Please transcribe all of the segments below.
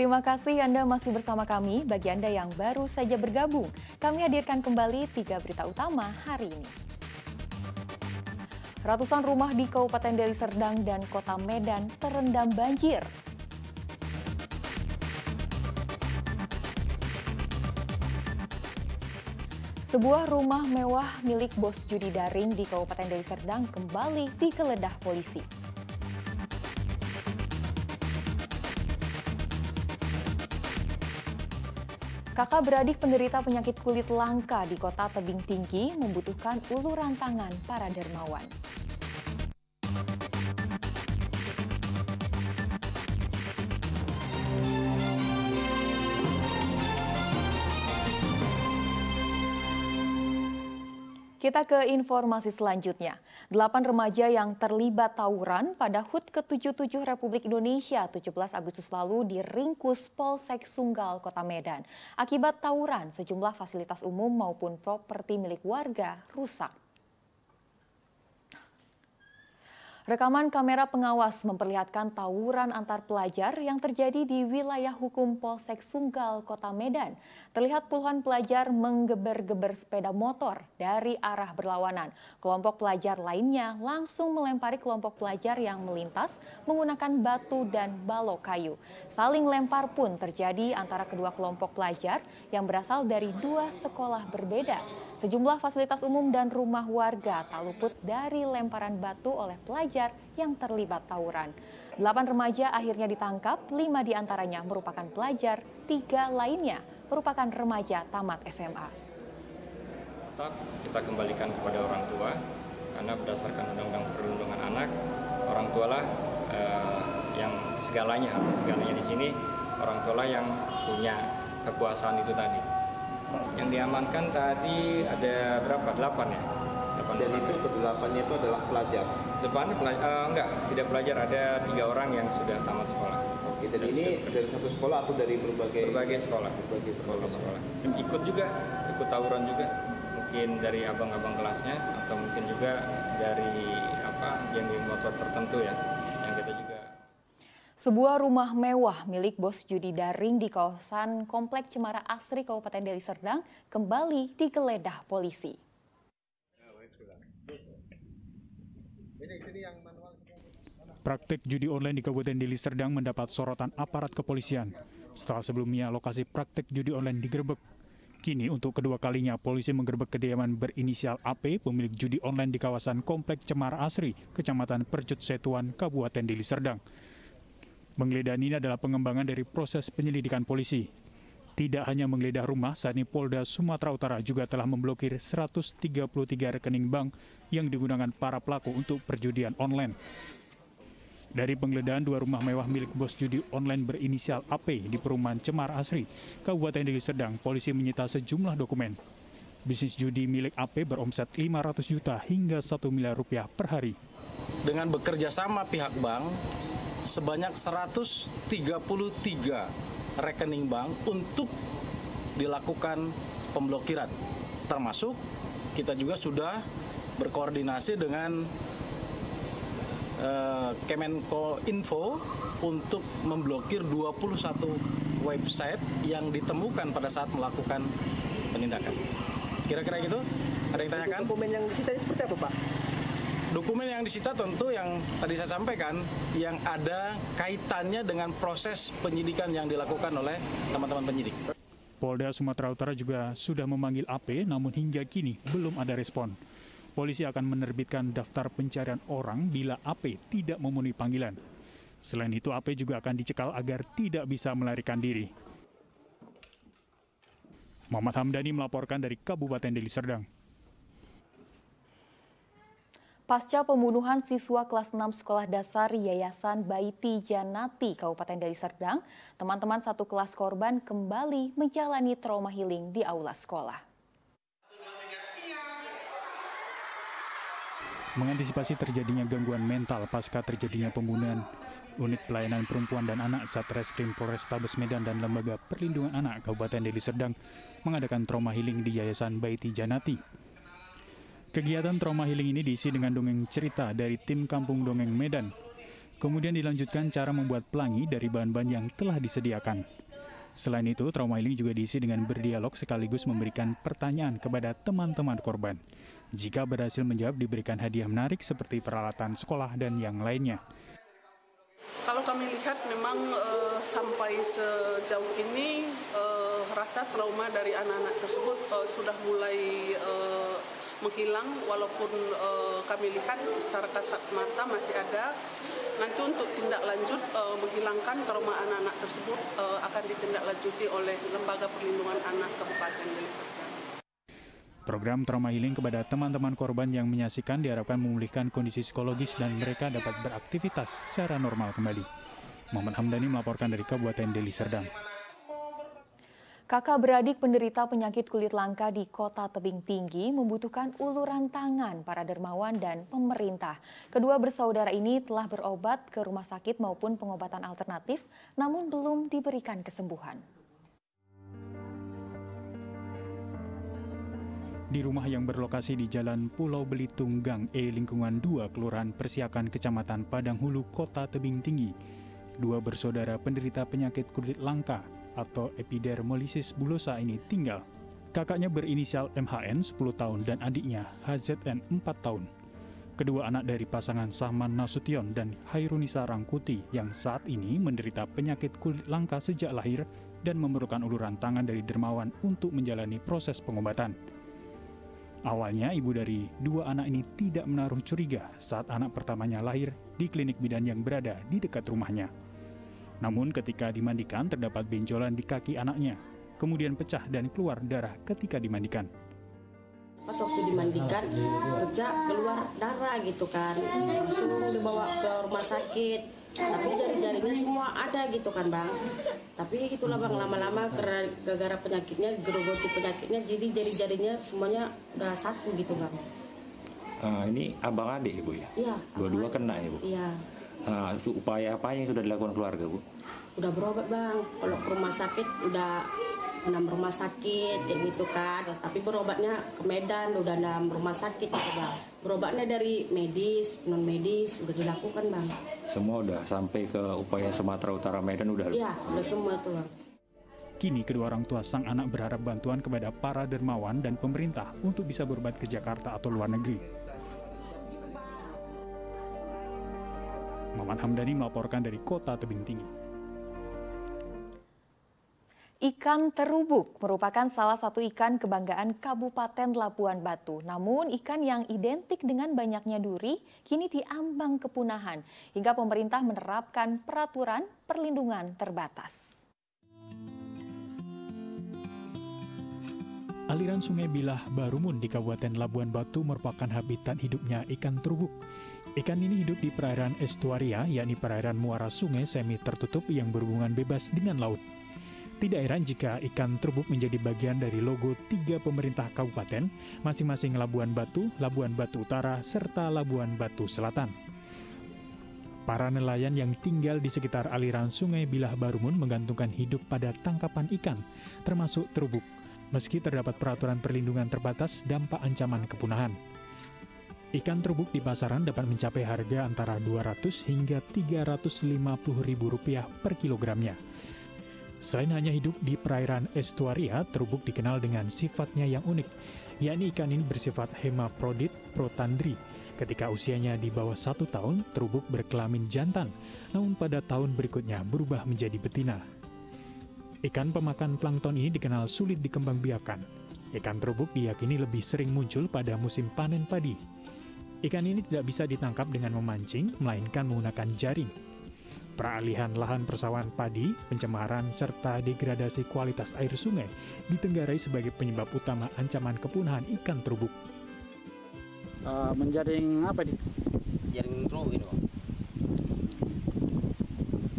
Terima kasih Anda masih bersama kami. Bagi Anda yang baru saja bergabung, kami hadirkan kembali 3 berita utama hari ini. Ratusan rumah di Kabupaten Deli Serdang dan Kota Medan terendam banjir. Sebuah rumah mewah milik bos judi daring di Kabupaten Deli Serdang kembali digeledah polisi. Kakak beradik penderita penyakit kulit langka di Kota Tebing Tinggi membutuhkan uluran tangan para dermawan. Kita ke informasi selanjutnya. 8 remaja yang terlibat tawuran pada HUT ke-77 Republik Indonesia 17 Agustus lalu diringkus Polsek Sunggal, Kota Medan. Akibat tawuran, sejumlah fasilitas umum maupun properti milik warga rusak. Rekaman kamera pengawas memperlihatkan tawuran antar pelajar yang terjadi di wilayah hukum Polsek Sunggal, Kota Medan. Terlihat puluhan pelajar menggeber-geber sepeda motor dari arah berlawanan. Kelompok pelajar lainnya langsung melempari kelompok pelajar yang melintas menggunakan batu dan balok kayu. Saling lempar pun terjadi antara kedua kelompok pelajar yang berasal dari dua sekolah berbeda. Sejumlah fasilitas umum dan rumah warga tak luput dari lemparan batu oleh pelajar yang terlibat tawuran. 8 remaja akhirnya ditangkap, 5 diantaranya merupakan pelajar, 3 lainnya merupakan remaja tamat SMA. Kita kembalikan kepada orang tua, karena berdasarkan Undang-Undang Perlindungan Anak, orang tualah yang segalanya, segalanya di sini, orang tualah yang punya kekuasaan itu tadi. Yang diamankan tadi ada berapa? 8 ya? Dan itu kedelapannya itu adalah pelajar. Depannya pelajar, enggak, tidak pelajar, ada 3 orang yang sudah tamat sekolah. Oke, dan ini dari satu sekolah atau dari berbagai sekolah? Berbagai sekolah. Ikut juga, ikut tawuran juga. Mungkin dari abang-abang kelasnya atau mungkin juga dari geng-geng motor tertentu ya. Yang kita juga. Sebuah rumah mewah milik bos judi daring di kawasan Komplek Cemara Asri, Kabupaten Deli Serdang kembali digeledah polisi. Praktik judi online di Kabupaten Deli Serdang mendapat sorotan aparat kepolisian. Setelah sebelumnya lokasi praktik judi online digerebek. Kini untuk kedua kalinya polisi menggerebek kediaman berinisial AP, pemilik judi online di kawasan Komplek Cemara Asri, Kecamatan Percut Setuan, Kabupaten Deli Serdang. Penggeledahan ini adalah pengembangan dari proses penyelidikan polisi. Tidak hanya menggeledah rumah, saat ini Polda Sumatera Utara juga telah memblokir 133 rekening bank yang digunakan para pelaku untuk perjudian online. Dari penggeledahan 2 rumah mewah milik bos judi online berinisial AP di perumahan Cemara Asri, Kabupaten Deli Serdang, polisi menyita sejumlah dokumen. Bisnis judi milik AP beromset 500 juta hingga 1 miliar rupiah per hari. Dengan bekerja sama pihak bank, sebanyak 133 rekening bank untuk dilakukan pemblokiran. Termasuk kita juga sudah berkoordinasi dengan Kemenko Info untuk memblokir 21 website yang ditemukan pada saat melakukan penindakan. Kira-kira gitu, ada yang tanyakan? Dokumen yang disita seperti apa, Pak? Dokumen yang disita tentu yang tadi saya sampaikan, yang ada kaitannya dengan proses penyidikan yang dilakukan oleh teman-teman penyidik. Polda Sumatera Utara juga sudah memanggil AP, namun hingga kini belum ada respon. Polisi akan menerbitkan daftar pencarian orang bila AP tidak memenuhi panggilan. Selain itu, AP juga akan dicekal agar tidak bisa melarikan diri. Muhammad Hamdani melaporkan dari Kabupaten Deli Serdang. Pasca pembunuhan siswa kelas 6 sekolah dasar Yayasan Ba'iti Jannati, Kabupaten Deli Serdang, teman-teman satu kelas korban kembali menjalani trauma healing di aula sekolah. Mengantisipasi terjadinya gangguan mental pasca terjadinya pembunuhan, Unit Pelayanan Perempuan dan Anak Satreskrim Polrestabes Medan dan Lembaga Perlindungan Anak Kabupaten Deli Serdang mengadakan trauma healing di Yayasan Ba'iti Jannati. Kegiatan trauma healing ini diisi dengan dongeng cerita dari tim Kampung Dongeng Medan. Kemudian dilanjutkan cara membuat pelangi dari bahan-bahan yang telah disediakan. Selain itu, trauma healing juga diisi dengan berdialog sekaligus memberikan pertanyaan kepada teman-teman korban. Jika berhasil menjawab, diberikan hadiah menarik seperti peralatan sekolah dan yang lainnya. Kalau kami lihat memang sampai sejauh ini rasa trauma dari anak-anak tersebut sudah mulai menghilang, walaupun kami lihat secara kasat mata masih ada. Nanti untuk tindak lanjut menghilangkan trauma anak-anak tersebut akan ditindaklanjuti oleh Lembaga Perlindungan Anak Kabupaten Deli Serdang. Program trauma healing kepada teman-teman korban yang menyaksikan diharapkan memulihkan kondisi psikologis dan mereka dapat beraktivitas secara normal kembali. Muhammad Hamdani melaporkan dari Kabupaten Deli Serdang. Kakak beradik penderita penyakit kulit langka di Kota Tebing Tinggi membutuhkan uluran tangan para dermawan dan pemerintah. Kedua bersaudara ini telah berobat ke rumah sakit maupun pengobatan alternatif, namun belum diberikan kesembuhan. Di rumah yang berlokasi di Jalan Pulau Belitung Gang E, lingkungan 2, Kelurahan Persiakan, Kecamatan Padang Hulu, Kota Tebing Tinggi, dua bersaudara penderita penyakit kulit langka atau epidermolisis bulosa ini tinggal. Kakaknya berinisial MHN 10 tahun dan adiknya HZN 4 tahun. Kedua anak dari pasangan Sahman Nasution dan Hairunisa Rangkuti yang saat ini menderita penyakit kulit langka sejak lahir dan memerlukan uluran tangan dari dermawan untuk menjalani proses pengobatan. Awalnya ibu dari dua anak ini tidak menaruh curiga saat anak pertamanya lahir di klinik bidan yang berada di dekat rumahnya. Namun ketika dimandikan terdapat benjolan di kaki anaknya, kemudian pecah dan keluar darah ketika dimandikan. Pas waktu dimandikan pecah keluar darah gitu kan, langsung dibawa ke rumah sakit, tapi jari-jarinya semua ada gitu kan bang. Tapi itulah bang, lama-lama gara-gara penyakitnya, gerogoti penyakitnya, jadi jari-jarinya semuanya udah satu gitu bang. Ini abang adik ibu ya? Iya. Dua-dua kena ya bu? Iya. Upaya apa yang sudah dilakukan keluarga bu? Udah berobat bang, kalau ke rumah sakit udah 6 rumah sakit kayak gitu kan, tapi berobatnya ke Medan udah 6 rumah sakit gitu bang. Berobatnya dari medis, non medis udah dilakukan bang. Semua udah sampai ke upaya Sumatera Utara Medan udah? Iya, udah semua tuh bang. Kini kedua orang tua sang anak berharap bantuan kepada para dermawan dan pemerintah untuk bisa berobat ke Jakarta atau luar negeri. Maman Hamdani melaporkan dari Kota Tebing Tinggi. Ikan terubuk merupakan salah satu ikan kebanggaan Kabupaten Labuan Batu. Namun ikan yang identik dengan banyaknya duri kini diambang kepunahan hingga pemerintah menerapkan peraturan perlindungan terbatas. Aliran sungai Bilah Barumun di Kabupaten Labuan Batu merupakan habitat hidupnya ikan terubuk. Ikan ini hidup di perairan Estuaria, yakni perairan muara sungai semi tertutup yang berhubungan bebas dengan laut. Tidak heran jika ikan terubuk menjadi bagian dari logo 3 pemerintah kabupaten, masing-masing Labuan Batu Utara, serta Labuan Batu Selatan. Para nelayan yang tinggal di sekitar aliran sungai Bilah Barumun menggantungkan hidup pada tangkapan ikan, termasuk terubuk. Meski terdapat peraturan perlindungan terbatas, dampak ancaman kepunahan. Ikan terubuk di pasaran dapat mencapai harga antara 200 hingga 350 ribu rupiah per kilogramnya. Selain hanya hidup di perairan Estuaria, terubuk dikenal dengan sifatnya yang unik, yakni ikan ini bersifat hemaprodit protandri. Ketika usianya di bawah 1 tahun, terubuk berkelamin jantan, namun pada tahun berikutnya berubah menjadi betina. Ikan pemakan plankton ini dikenal sulit dikembangbiakan. Ikan terubuk diyakini lebih sering muncul pada musim panen padi. Ikan ini tidak bisa ditangkap dengan memancing, melainkan menggunakan jaring. Peralihan lahan persawahan padi, pencemaran, serta degradasi kualitas air sungai ditenggarai sebagai penyebab utama ancaman kepunahan ikan terubuk. Menjaring apa nih? Jaring terubuk ini, Pak.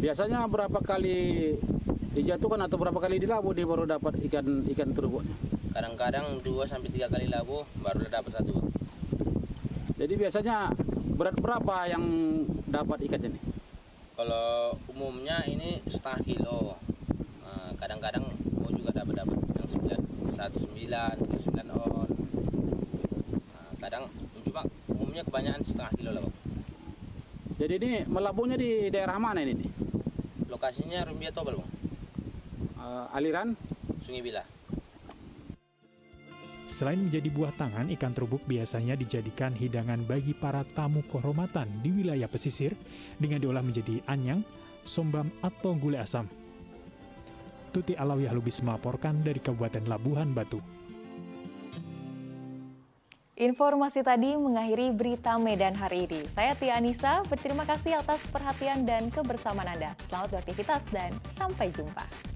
Biasanya berapa kali dijatuhkan atau berapa kali dilabuh dia baru dapat ikan terubuknya? Kadang-kadang 2 sampai 3 kali labuh baru dapat satu, Pak. Jadi biasanya berat berapa yang dapat ikan ini? Kalau umumnya ini setengah kilo. Kadang-kadang mau juga dapat yang 9 on. Kadang cuma umumnya kebanyakan setengah kilo lah. Pak. Jadi ini melabuhnya di daerah mana ini? Lokasinya Rumia Toba, Bang. Aliran? Sungai Bilah. Selain menjadi buah tangan, ikan terubuk biasanya dijadikan hidangan bagi para tamu kehormatan di wilayah pesisir dengan diolah menjadi anyang, sombam, atau gulai asam. Tuti Alawiyah Lubis melaporkan dari Kabupaten Labuan Batu. Informasi tadi mengakhiri berita Medan hari ini. Saya Tia Anissa, berterima kasih atas perhatian dan kebersamaan Anda. Selamat beraktivitas dan sampai jumpa.